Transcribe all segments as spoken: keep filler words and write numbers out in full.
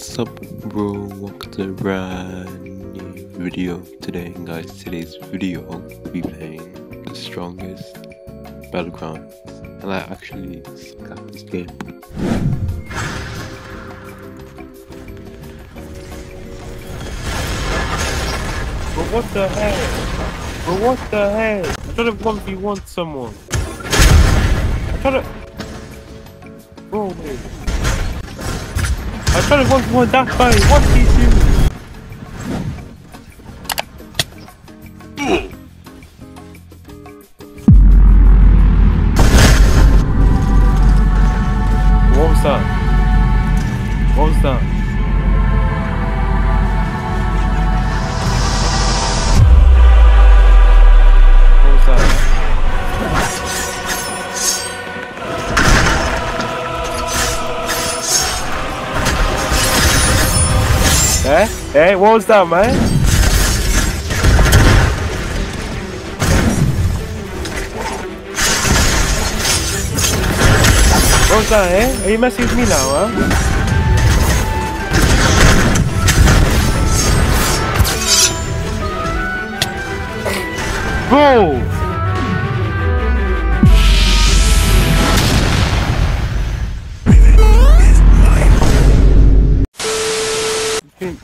What's up, bro? Welcome to a brand new video today, guys. Today's video, I'll be playing The Strongest Battlegrounds, and I actually suck at this game. But what the hell? But what the hell? I'm trying to one v one someone. I'm trying to. Bro, man. I'm trying to one v one that guy. What did he do? What was that? What was that? Eh? Eh? What was that, man? What was that, eh? Are you messing with me now, huh? Bro!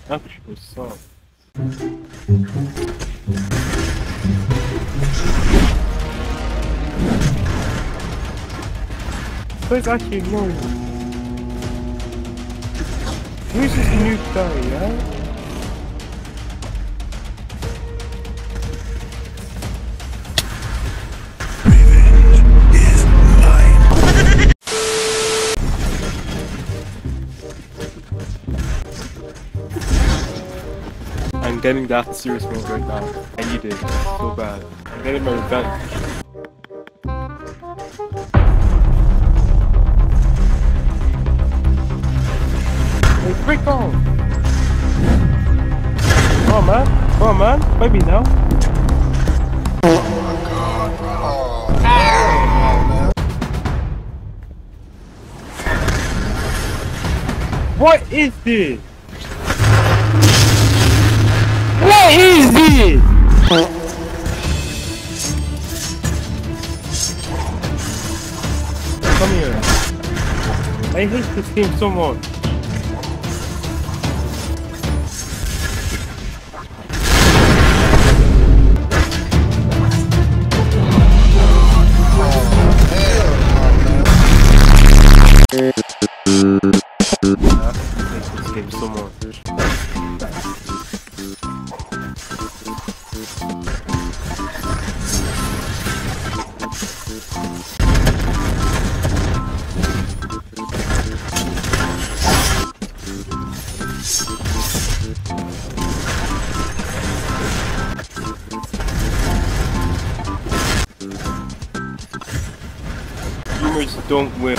Actually, so it's actually annoying. Who's this new guy, yeah? I'm getting that serious mode right now. I need it so bad. I'm getting my revenge. Hey, break down! Come on, man. Come on, man. Maybe now. Oh my god, bro. Oh. Ah. What is this? What is this? Come here. I hate this game so much. I hate this game so much. Rumors don't win.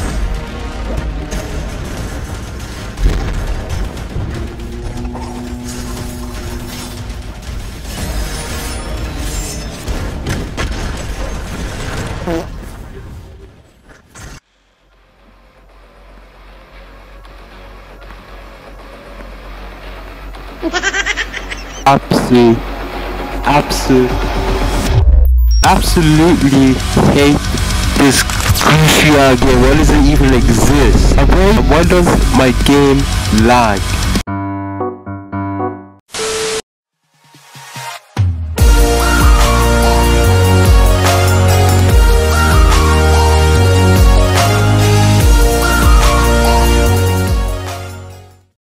Absolute, absolute, absolutely hate this crucial game. Why does it even exist? Why does my game lag?